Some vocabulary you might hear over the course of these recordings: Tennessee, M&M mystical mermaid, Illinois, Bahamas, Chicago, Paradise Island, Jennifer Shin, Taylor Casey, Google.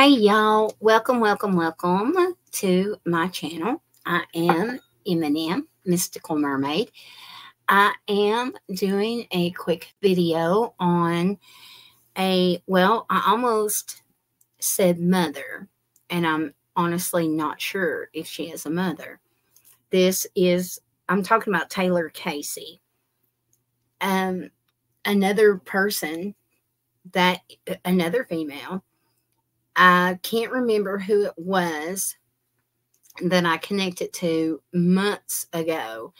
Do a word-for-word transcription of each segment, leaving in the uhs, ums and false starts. Hey y'all, welcome, welcome, welcome to my channel. I am M and M Mystical Mermaid. I am doing a quick video on a, well, I almost said mother, and I'm honestly not sure if she is a mother. This is, I'm talking about Taylor Casey. Um, another person that, another female, I can't remember who it was that I connected to months ago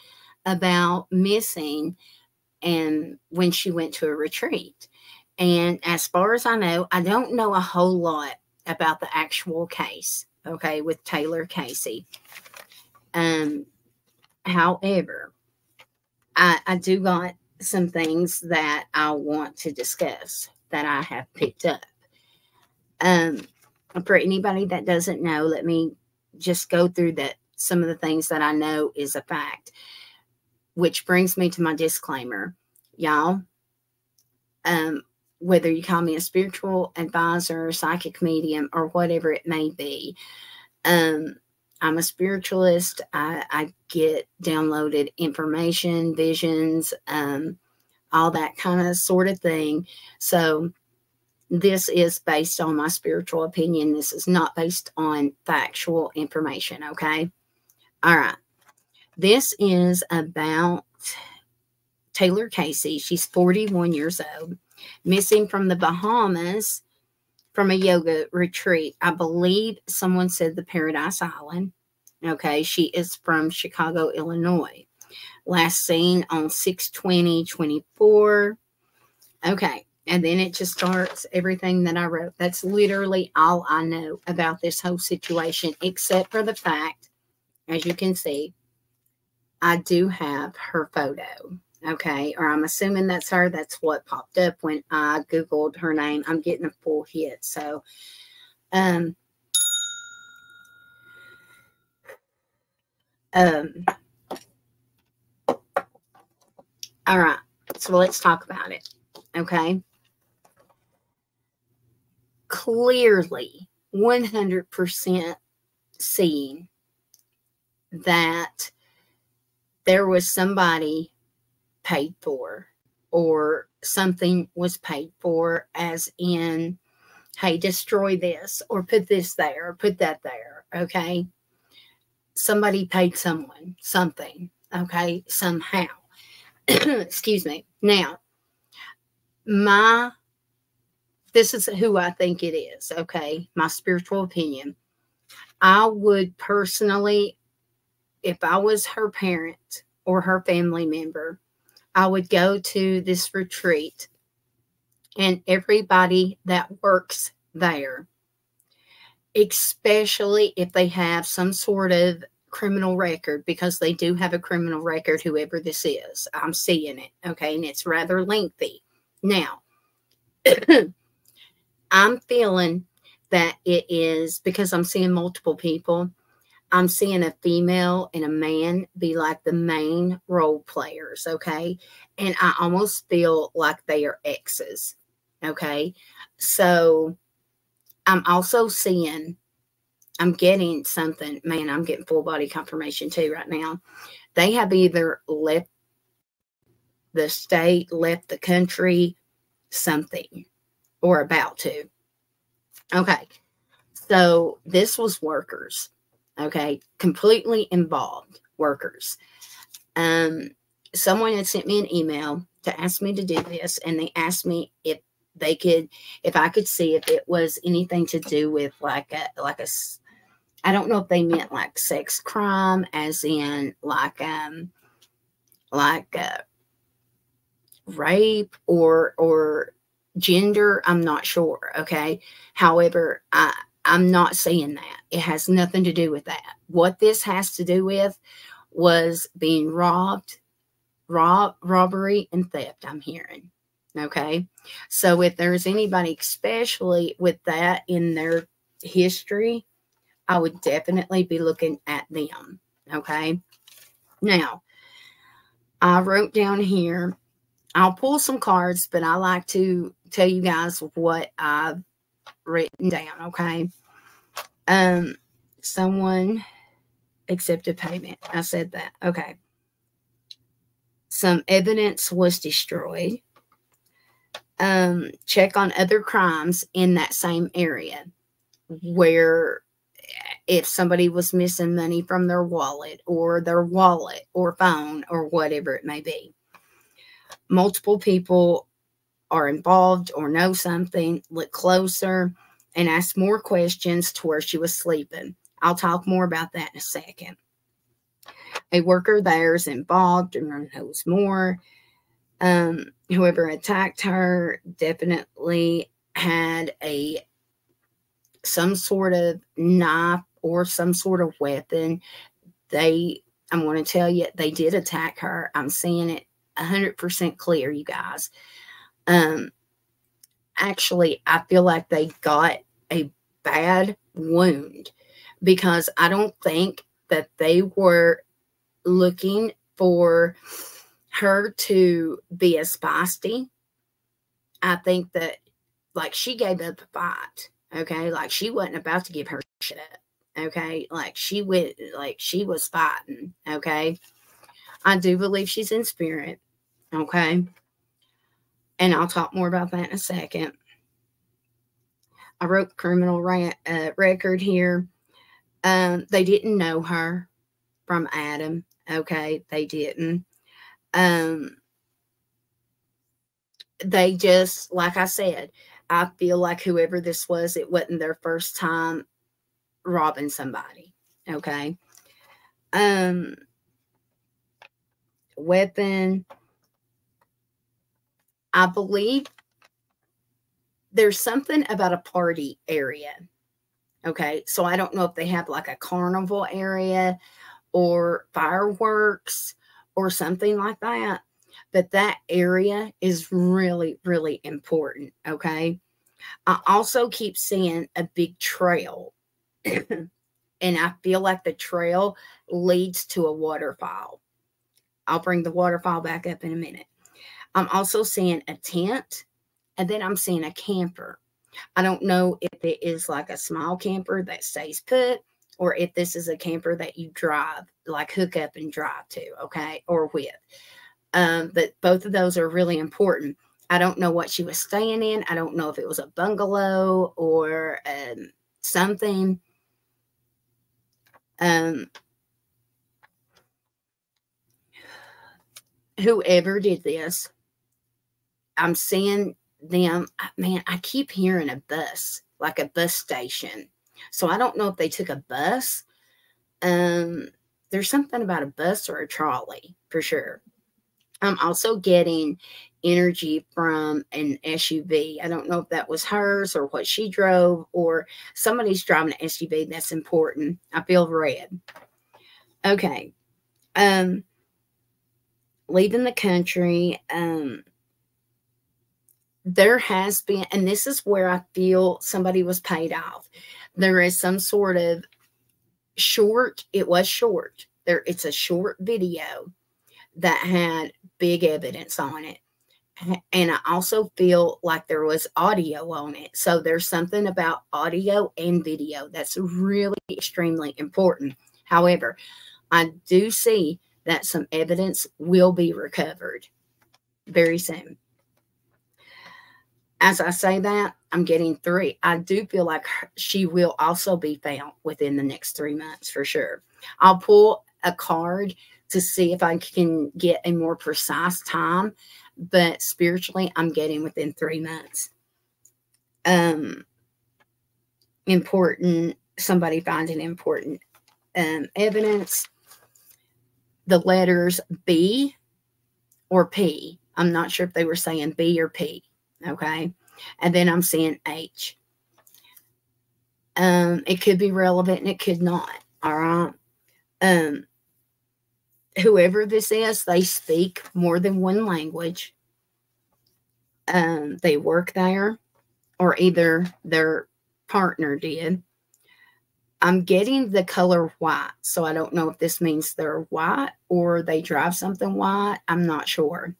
about missing and when she went to a retreat. And as far as I know, I don't know a whole lot about the actual case, okay, with Taylor Casey. Um, however, I, I do got some things that I want to discuss that I have picked up. Um, for anybody that doesn't know, let me just go through that. Some of the things that I know is a fact, which brings me to my disclaimer, y'all. Um, whether you call me a spiritual advisor, psychic medium, or whatever it may be, um, I'm a spiritualist. I, I get downloaded information, visions, um, all that kind of sort of thing. So this is based on my spiritual opinion. This is not based on factual information, okay? All right. This is about Taylor Casey. She's forty-one years old, missing from the Bahamas from a yoga retreat. I believe someone said the Paradise Island, okay? She is from Chicago, Illinois. Last seen on six twenty twenty-four, okay? And then it just starts everything that I wrote. That's literally all I know about this whole situation, except for the fact, as you can see, I do have her photo, okay? Or I'm assuming that's her. That's what popped up when I Googled her name. I'm getting a full hit. So, um, um, all right. So let's talk about it, okay? Clearly, one hundred percent seeing that there was somebody paid for, or something was paid for, as in, hey, destroy this, or put this there, or put that there, okay? Somebody paid someone something, okay, somehow. Excuse me. Now, my This is who I think it is, okay? My spiritual opinion. I would personally, if I was her parent or her family member, I would go to this retreat, and everybody that works there, especially if they have some sort of criminal record, because they do have a criminal record, whoever this is. I'm seeing it, okay? And it's rather lengthy. Now, I'm feeling that it is, because I'm seeing multiple people, I'm seeing a female and a man be like the main role players, okay? And I almost feel like they are exes, okay? So I'm also seeing, I'm getting something, man, I'm getting full body confirmation too right now. They have either left the state, left the country, something, or about to. Okay. So this was workers. Okay. Completely involved workers. Um, someone had sent me an email to ask me to do this. And they asked me if they could, if I could see if it was anything to do with like a, like a, I don't know if they meant like sex crime, as in like, um, like a rape or, or, gender, I'm not sure, okay? However, I, I'm not seeing that. It has nothing to do with that. What this has to do with was being robbed, rob, robbery, and theft, I'm hearing, okay? So if there's anybody, especially with that in their history, I would definitely be looking at them, okay? Now, I wrote down here, I'll pull some cards, but I like to tell you guys what I've written down, okay? Um, someone accepted payment. I said that. Okay. Some evidence was destroyed. Um, check on other crimes in that same area where if somebody was missing money from their wallet or their wallet or phone or whatever it may be. Multiple people are involved or know something. Look closer and ask more questions to where she was sleeping. I'll talk more about that in a second. A worker there is involved and knows more. Um, whoever attacked her definitely had a some sort of knife or some sort of weapon. They, I'm going to tell you, they did attack her. I'm seeing it one hundred percent clear, you guys. Um, actually, I feel like they got a bad wound because I don't think that they were looking for her to be as feisty. I think that, like, she gave up a fight, okay? Like, she wasn't about to give her shit up, okay? Like, she went, like, she was fighting, okay? I do believe she's in spirit, okay? And I'll talk more about that in a second. I wrote criminal rant, uh, record here. Um, they didn't know her from Adam, okay? They didn't. Um, they just, like I said, I feel like whoever this was, it wasn't their first time robbing somebody, okay? Um, weapon. I believe there's something about a party area, okay? So I don't know if they have like a carnival area or fireworks or something like that, but that area is really, really important, okay? I also keep seeing a big trail, and I feel like the trail leads to a waterfall. I'll bring the waterfall back up in a minute. I'm also seeing a tent, and then I'm seeing a camper. I don't know if it is like a small camper that stays put, or if this is a camper that you drive, like hook up and drive to, okay, or with. Um, but both of those are really important. I don't know what she was staying in. I don't know if it was a bungalow or um, something. Um, whoever did this, I'm seeing them, man, I keep hearing a bus, like a bus station. So I don't know if they took a bus. Um, there's something about a bus or a trolley for sure. I'm also getting energy from an S U V. I don't know if that was hers or what she drove, or somebody's driving an S U V. That's important. I feel red. Okay. Um, leaving the country. Um, there has been, and this is where I feel somebody was paid off. There is some sort of short, it was short. There, it's a short video that had big evidence on it. And I also feel like there was audio on it. So there's something about audio and video that's really extremely important. However, I do see that some evidence will be recovered very soon. As I say that, I'm getting three. I do feel like she will also be found within the next three months for sure. I'll pull a card to see if I can get a more precise time, but spiritually, I'm getting within three months. Um, important, somebody finding important um, evidence. The letters B or P. I'm not sure if they were saying B or P. Okay. And then I'm seeing H. Um, it could be relevant and it could not. All right. Um, whoever this is, they speak more than one language. Um, they work there, or either their partner did. I'm getting the color white. So I don't know if this means they're white or they drive something white. I'm not sure.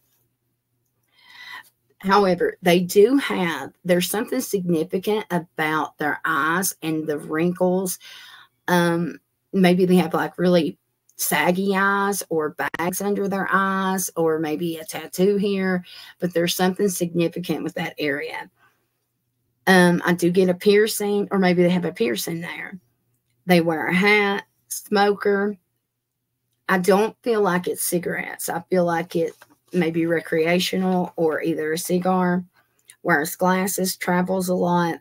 However, they do have, there's something significant about their eyes and the wrinkles. Um, maybe they have like really saggy eyes or bags under their eyes, or maybe a tattoo here, but there's something significant with that area. Um, I do get a piercing, or maybe they have a piercing there. They wear a hat, smoker. I don't feel like it's cigarettes. I feel like it may be recreational or either a cigar. Wears glasses, travels a lot,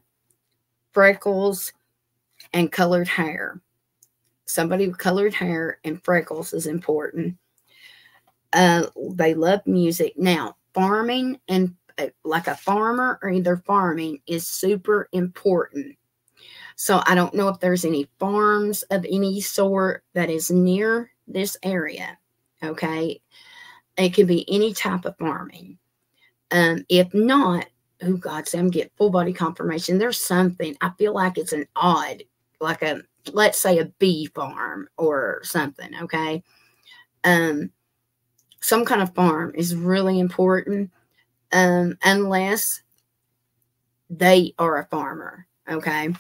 freckles, and colored hair. Somebody with colored hair and freckles is important. Uh, they love music. Now, farming and uh, like a farmer or either farming is super important. So I don't know if there's any farms of any sort that is near this area. Okay. It could be any type of farming. Um, if not, oh God, Sam, get full body confirmation. There's something. I feel like it's an odd, like a, let's say a bee farm or something. Okay. Um, some kind of farm is really important. Um, unless they are a farmer. Okay.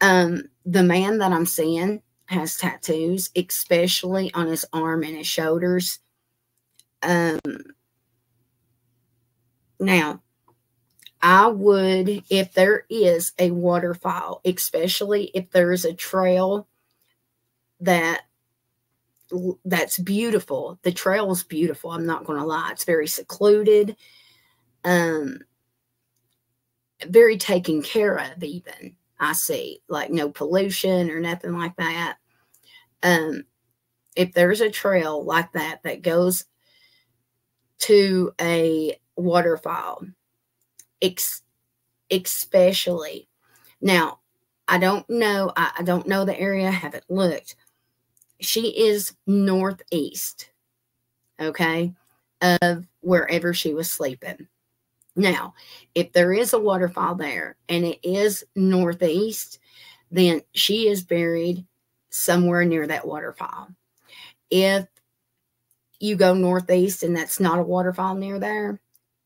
Um, the man that I'm seeing has tattoos, especially on his arm and his shoulders. Um, now, I would, if there is a waterfall, especially if there is a trail that that's beautiful. The trail is beautiful. I'm not going to lie. It's very secluded, um, very taken care of even. I see, like no pollution or nothing like that. Um, if there's a trail like that that goes to a waterfall, ex especially. Now, I don't know. I, I don't know the area. I haven't looked. She is northeast, okay, of wherever she was sleeping. Now, if there is a waterfall there and it is northeast, then she is buried somewhere near that waterfall. If you go northeast and that's not a waterfall near there,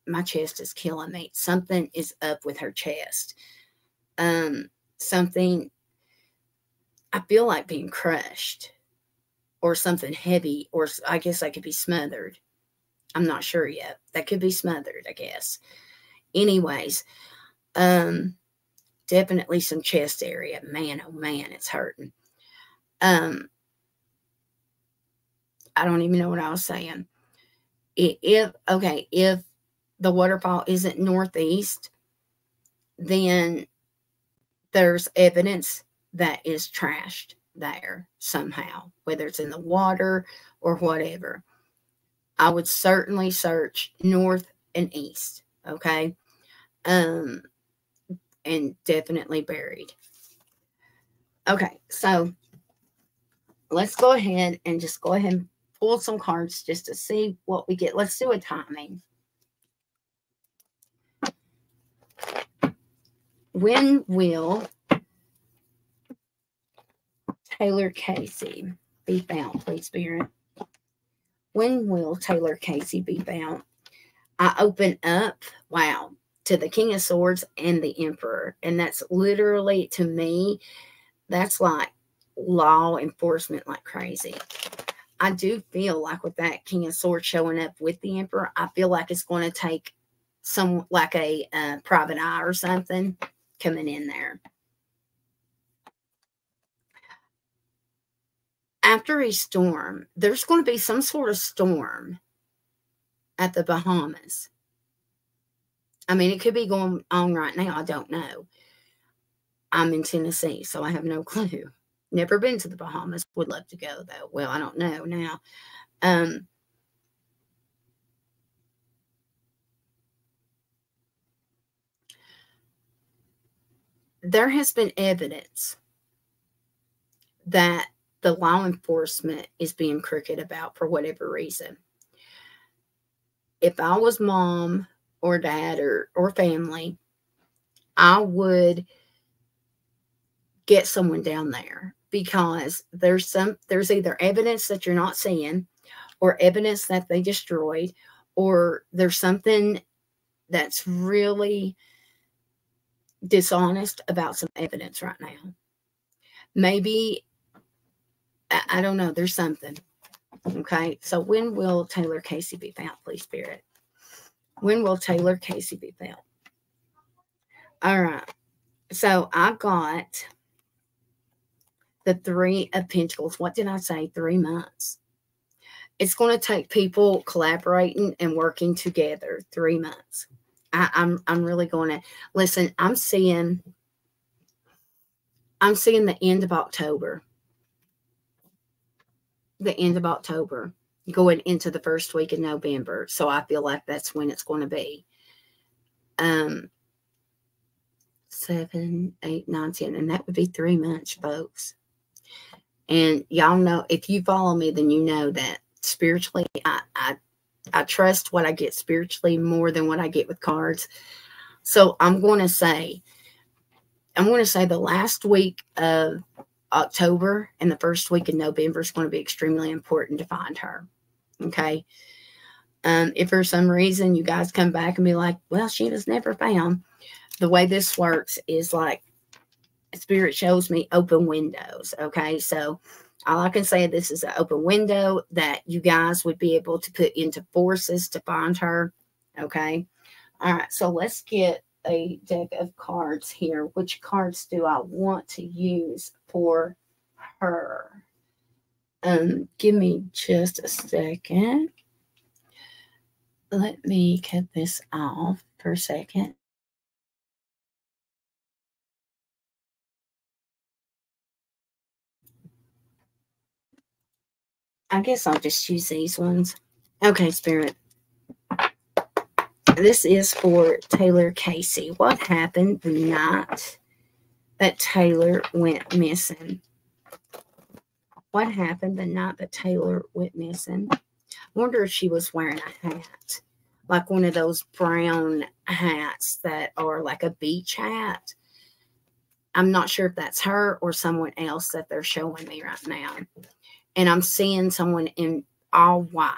my chest is killing me. Something is up with her chest. Um, something, I feel like being crushed or something heavy, or I guess I could be smothered. I'm not sure yet. That could be smothered, I guess. Anyways, um, definitely some chest area. Man, oh man, it's hurting. Um, I don't even know what I was saying. If, okay, if the waterfall isn't northeast, then there's evidence that is trashed there somehow, whether it's in the water or whatever. I would certainly search north and east, okay? Um, and definitely buried. Okay, so let's go ahead and just go ahead and pull some cards just to see what we get. Let's do a timing. When will Taylor Casey be found, please, Spirit? When will Taylor Casey be found? I open up, wow, to the King of Swords and the Emperor. And that's literally, to me, that's like law enforcement like crazy. I do feel like with that King of Swords showing up with the Emperor, I feel like it's going to take some, like a uh, private eye or something coming in there. After a storm, there's going to be some sort of storm at the Bahamas. I mean, it could be going on right now. I don't know. I'm in Tennessee, so I have no clue. Never been to the Bahamas. Would love to go, though. Well, I don't know now. Um, there has been evidence that the law enforcement is being crooked about for whatever reason. If I was mom or dad or, or family, I would get someone down there, because there's some, there's either evidence that you're not seeing, or evidence that they destroyed, or there's something that's really dishonest about some evidence right now. Maybe, I, I don't know, there's something. Okay, so when will Taylor Casey be found, please, Spirit? When will Taylor Casey be found? All right, so I got the Three of Pentacles. What did I say? Three months. It's going to take people collaborating and working together. Three months. I, I'm I'm really going to listen. I'm seeing. I'm seeing the end of October. The end of October, going into the first week of November. So I feel like that's when it's going to be. Um, seven, eight, nine, ten, and that would be three months, folks. And y'all know, if you follow me, then you know that spiritually, I, I I trust what I get spiritually more than what I get with cards. So I'm going to say, I'm going to say the last week of October and the first week in November is going to be extremely important to find her. Okay. Um, if for some reason you guys come back and be like, well, she was never found. The way this works is like Spirit shows me open windows. Okay. So all I can say, this is an open window that you guys would be able to put into forces to find her. Okay. All right. So let's get a deck of cards here. Which cards do I want to use for her? Um, give me just a second. Let me cut this off for a second. I guess I'll just use these ones. Okay, Spirit. This is for Taylor Casey. What happened the night that Taylor went missing? What happened the night that Taylor went missing? I wonder if she was wearing a hat. Like one of those brown hats that are like a beach hat. I'm not sure if that's her or someone else that they're showing me right now. And I'm seeing someone in all white.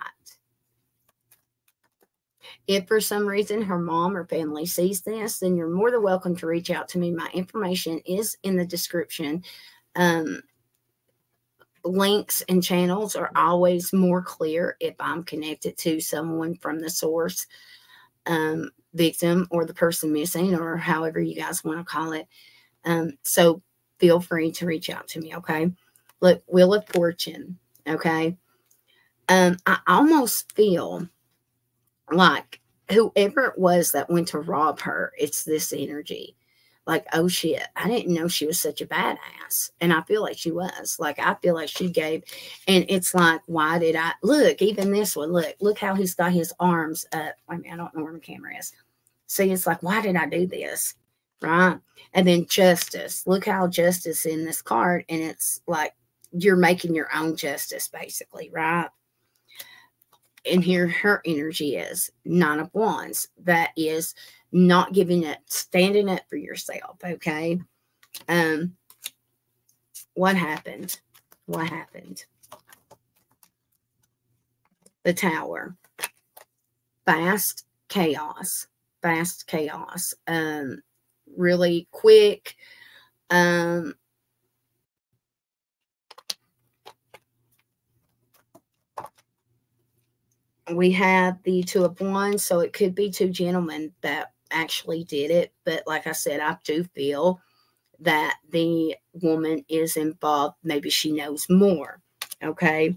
If for some reason her mom or family sees this, then you're more than welcome to reach out to me. My information is in the description. Um, links and channels are always more clear if I'm connected to someone from the source, um, victim, or the person missing, or however you guys want to call it. Um, so feel free to reach out to me, okay? Look, Wheel of Fortune, okay? Um, I almost feel like whoever it was that went to rob her, it's this energy. Like, oh shit, I didn't know she was such a badass. And I feel like she was. Like, I feel like she gave, and it's like, why did I, look, even this one, look, look how he's got his arms up. I mean, I don't know where my camera is. See, it's like, why did I do this, right? And then Justice, look how Justice in this card, and it's like, you're making your own justice, basically, right? And here her energy is Nine of Wands. That is not giving up, standing up for yourself, okay? Um, what happened? What happened? The Tower. Fast chaos. Fast chaos. Um, really quick. Um, We have the Two of Wands, so it could be two gentlemen that actually did it. But like I said, I do feel that the woman is involved. Maybe she knows more, okay?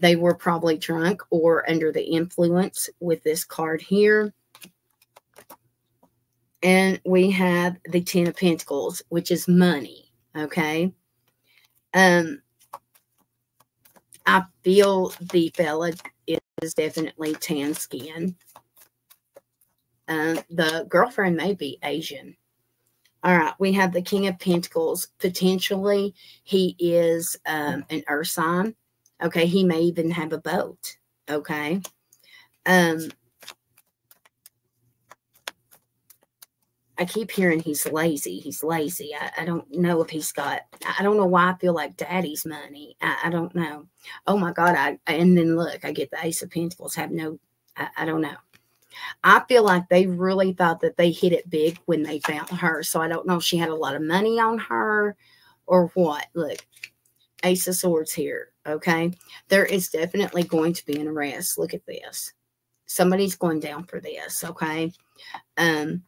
They were probably drunk or under the influence with this card here. And we have the Ten of Pentacles, which is money, okay? Um, I feel the fella is definitely tan skin. Um, the girlfriend may be Asian. All right, we have the King of Pentacles. Potentially, he is um, an earth sign. Okay, he may even have a boat. Okay. Um, I keep hearing he's lazy. He's lazy. I, I don't know if he's got, I don't know why I feel like daddy's money. I, I don't know. Oh my God. I, and then look, I get the Ace of Pentacles. Have no I, I don't know. I feel like they really thought that they hit it big when they found her. So I don't know if she had a lot of money on her or what. Look, Ace of Swords here, okay? There is definitely going to be an arrest. Look at this. Somebody's going down for this, okay? Um,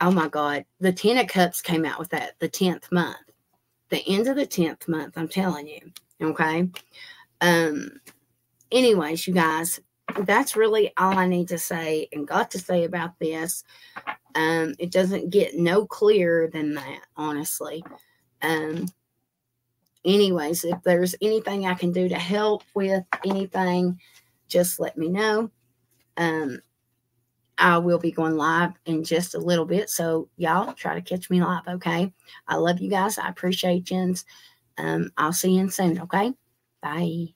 oh, my God. The Ten of Cups came out with that, the tenth month. The end of the tenth month, I'm telling you, okay? Um, anyways, you guys, that's really all I need to say and got to say about this. Um, it doesn't get no clearer than that, honestly. Um, anyways, if there's anything I can do to help with anything, just let me know. Um, I will be going live in just a little bit, so y'all try to catch me live, okay? I love you guys. I appreciate you. Um, I'll see you soon, okay? Bye.